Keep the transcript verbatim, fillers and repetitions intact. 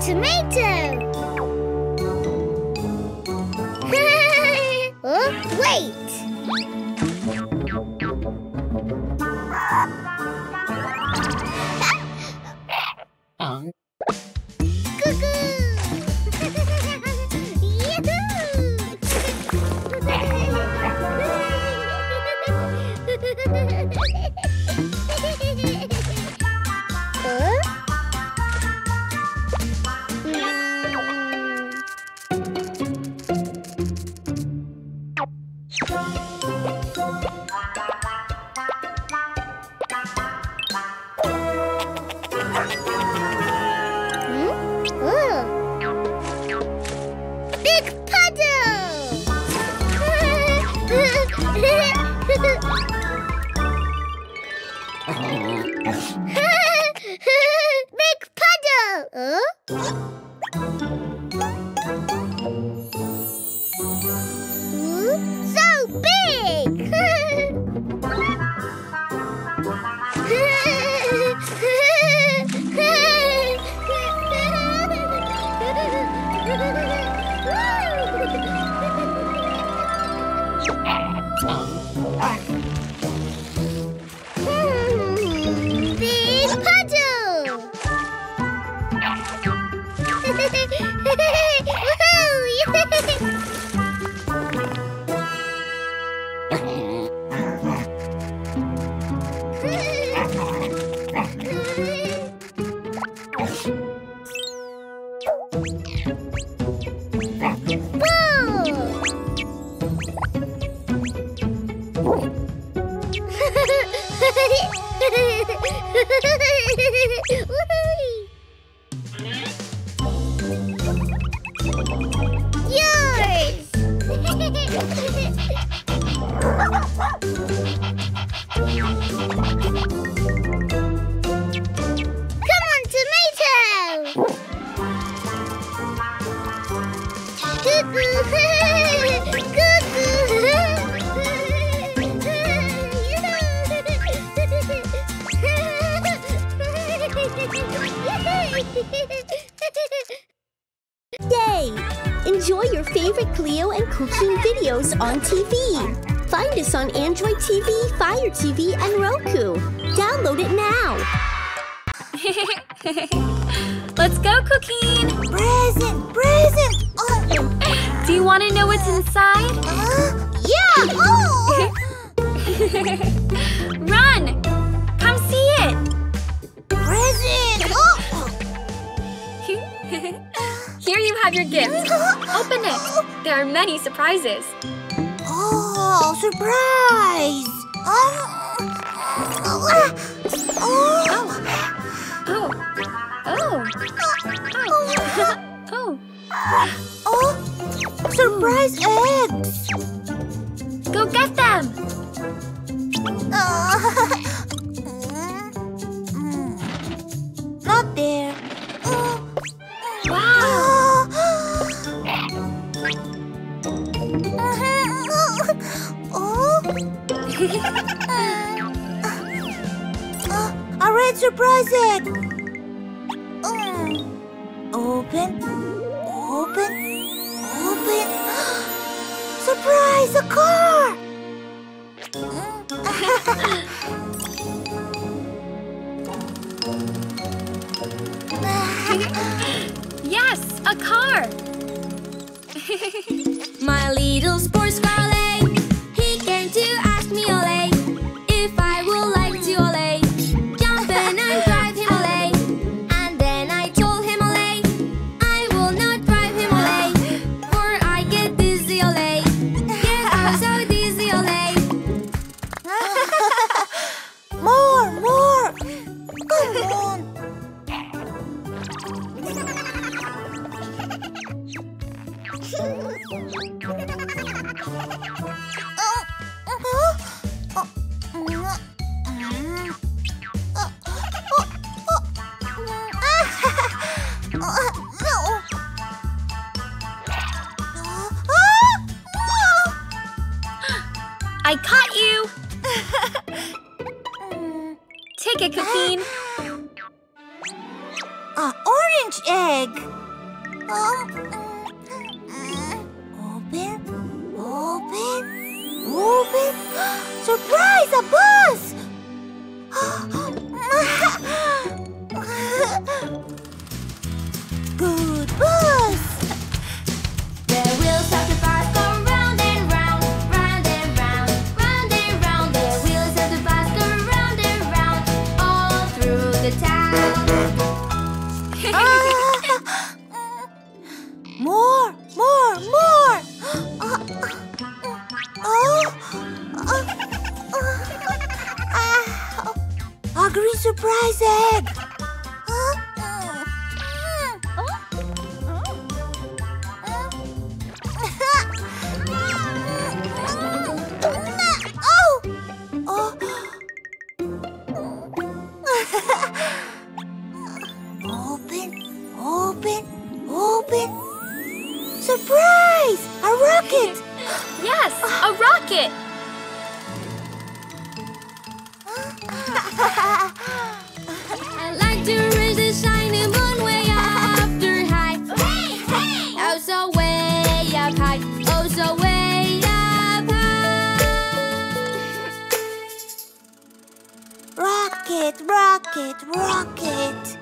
Tomato! Oh, wait! um. Yay! Enjoy your favorite Cleo and Cuquin videos on T V. Find us on Android T V, Fire T V, and Roku. Download it now. Let's go, Cuquin. Present, present. Uh, Do you want to know what's inside? Uh, yeah. Oh. Run! Come see it. Present. Oh. Here you have your gift. Open it. There are many surprises. Oh, surprise! Oh! Oh! Oh! Oh! Oh! Oh! Surprise eggs! Go get them! Not there. Wow! uh, a red surprise egg! Mm. Open, open, open. Surprise, a car! Yes, a car! My little sports car. I caught you! Take it, Cuquin. An uh, orange egg. Oh, uh, open, open, open. Surprise, a bus! Good bus! The wheels of the bus go round and round, round and round, round and round. The wheels of the bus go round and round, all through the town. Ah! More, more, more! Uh, uh, oh! Uh, uh, uh, a green surprise egg! Rocket, rocket, rocket.